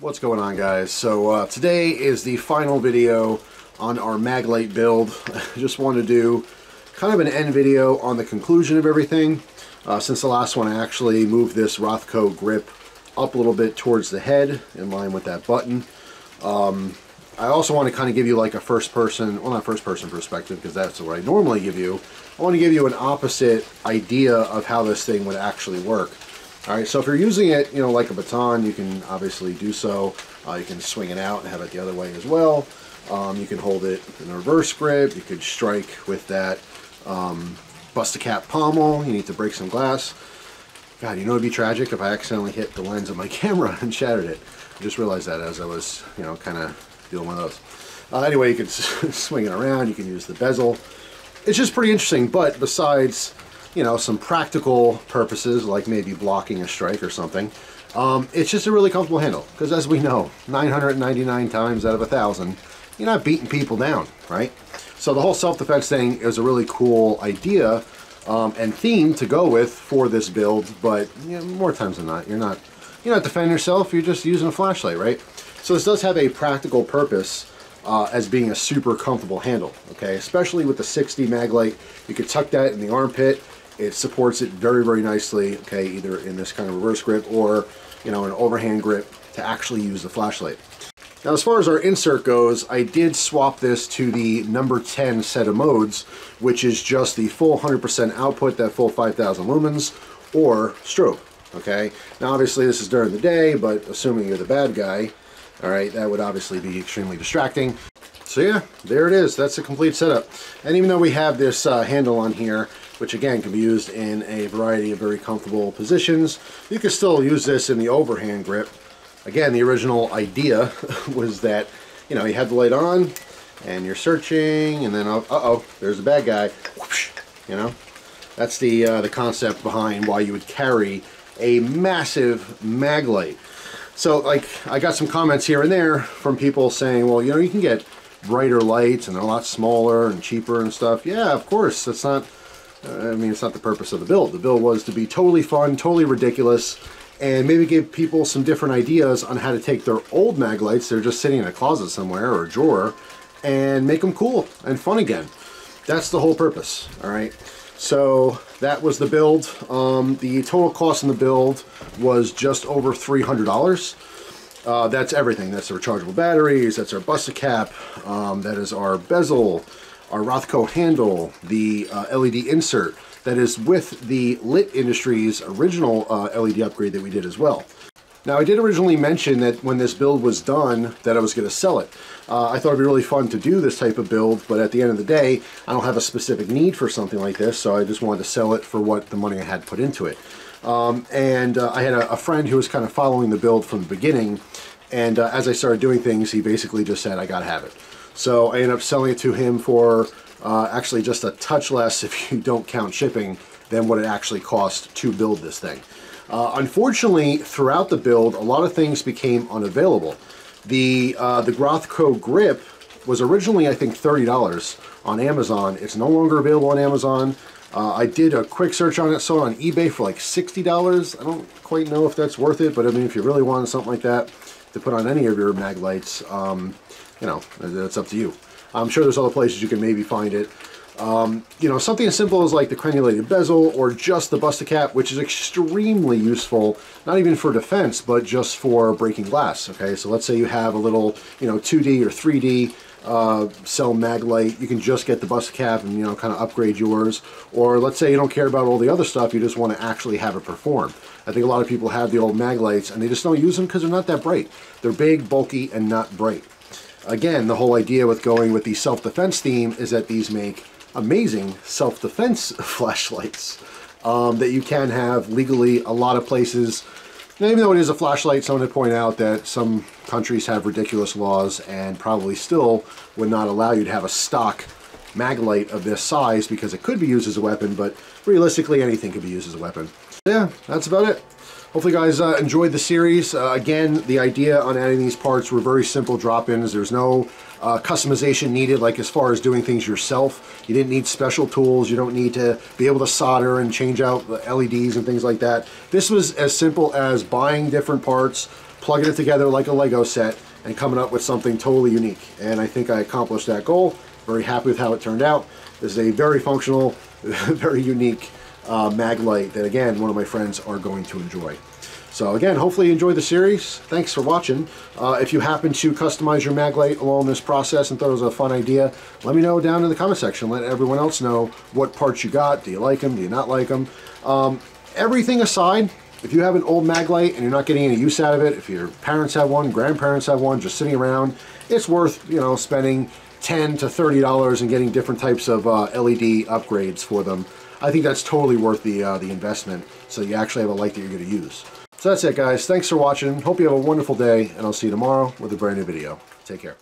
What's going on, guys? So today is the final video on our Maglite build. I just want to do kind of an end video on the conclusion of everything. Since the last one, I actually moved this Rothco grip up a little bit towards the head in line with that button. I also want to kind of give you like a first person, well, not first person perspective, because that's what I normally give you. I want to give you an opposite idea of how this thing would actually work. All right, so if you're using it, you know, like a baton, you can obviously do so. You can swing it out and have it the other way as well. You can hold it in a reverse grip. You could strike with that bust-a-cap pommel. You need to break some glass. God, you know, it'd be tragic if I accidentally hit the lens of my camera and shattered it. I just realized that as I was, you know, kind of doing one of those. Anyway, you can swing it around. You can use the bezel. It's just pretty interesting, but besides, you know, some practical purposes like maybe blocking a strike or something, it's just a really comfortable handle, because as we know, 999 times out of 1,000, you're not beating people down, right? So the whole self-defense thing is a really cool idea and theme to go with for this build, but you know, more times than not, you're not defending yourself, you're just using a flashlight, right? So this does have a practical purpose as being a super comfortable handle, okay? Especially with the 60 Maglite, you could tuck that in the armpit. It supports it very, very nicely, okay, either in this kind of reverse grip or, you know, an overhand grip to actually use the flashlight. Now, as far as our insert goes, I did swap this to the number 10 set of modes, which is just the full 100% output, that full 5,000 lumens, or strobe, okay? Now, obviously, this is during the day, but assuming you're the bad guy, all right, that would obviously be extremely distracting. So yeah, there it is. That's a complete setup. And even though we have this handle on here, which again can be used in a variety of very comfortable positions, you can still use this in the overhand grip. Again, the original idea was that, you know, you have the light on and you're searching, and then uh-oh, there's a bad guy. Whoosh, you know, that's the concept behind why you would carry a massive Maglite. So like, I got some comments here and there from people saying, well, you know, you can get brighter lights and they're a lot smaller and cheaper and stuff. Yeah, of course. That's not, I mean, it's not the purpose of the build. The build was to be totally fun, totally ridiculous, and maybe give people some different ideas on how to take their old Maglites, they're just sitting in a closet somewhere or a drawer, and make them cool and fun again. That's the whole purpose, all right? So that was the build. The total cost in the build was just over $300. That's everything. That's the rechargeable batteries, that's our bust-a-cap, that is our bezel, our Rothco handle, the LED insert, that is with the Lit Industries original LED upgrade that we did as well. Now, I did originally mention that when this build was done that I was going to sell it. I thought it'd be really fun to do this type of build, but at the end of the day, I don't have a specific need for something like this, so I just wanted to sell it for what the money I had put into it. I had a friend who was kind of following the build from the beginning, and as I started doing things, he basically just said, I gotta have it. So I ended up selling it to him for actually just a touch less, if you don't count shipping, than what it actually cost to build this thing. Unfortunately, throughout the build, a lot of things became unavailable. The Rothco grip was originally, I think, $30 on Amazon. It's no longer available on Amazon. I did a quick search on it, saw it on eBay for like $60. I don't quite know if that's worth it, but I mean, if you really wanted something like that to put on any of your Maglites, you know, that's up to you. I'm sure there's other places you can maybe find it. You know, something as simple as like the crenulated bezel or just the bust-a-cap, which is extremely useful, not even for defense, but just for breaking glass, okay? So let's say you have a little, you know, 2D or 3D cell Maglite, you can just get the bust-a-cap and, you know, kind of upgrade yours. Or let's say you don't care about all the other stuff, you just want to actually have it perform. I think a lot of people have the old Maglites and they just don't use them because they're not that bright. They're big, bulky, and not bright. Again, the whole idea with going with the self-defense theme is that these make amazing self-defense flashlights that you can have legally a lot of places. Now, even though it is a flashlight, someone had pointed out that some countries have ridiculous laws and probably still would not allow you to have a stock Maglite of this size because it could be used as a weapon, but realistically anything could be used as a weapon. Yeah, that's about it. Hopefully you guys enjoyed the series. Again, the idea on adding these parts were very simple drop-ins. There's no customization needed, like as far as doing things yourself. You didn't need special tools. You don't need to be able to solder and change out the LEDs and things like that. This was as simple as buying different parts, plugging it together like a Lego set and coming up with something totally unique. And I think I accomplished that goal. Very happy with how it turned out. This is a very functional, very unique mag light that, again, one of my friends are going to enjoy. So again, hopefully you enjoyed the series. Thanks for watching. If you happen to customize your mag light along this process and thought it was a fun idea, let me know down in the comment section. Let everyone else know what parts you got. Do you like them? Do you not like them? Everything aside, if you have an old mag light and you're not getting any use out of it, if your parents have one, grandparents have one, just sitting around, it's worth, you know, spending $10 to $30 and getting different types of LED upgrades for them. I think that's totally worth the investment, so you actually have a light that you're going to use. So that's it, guys. Thanks for watching. Hope you have a wonderful day, and I'll see you tomorrow with a brand new video. Take care.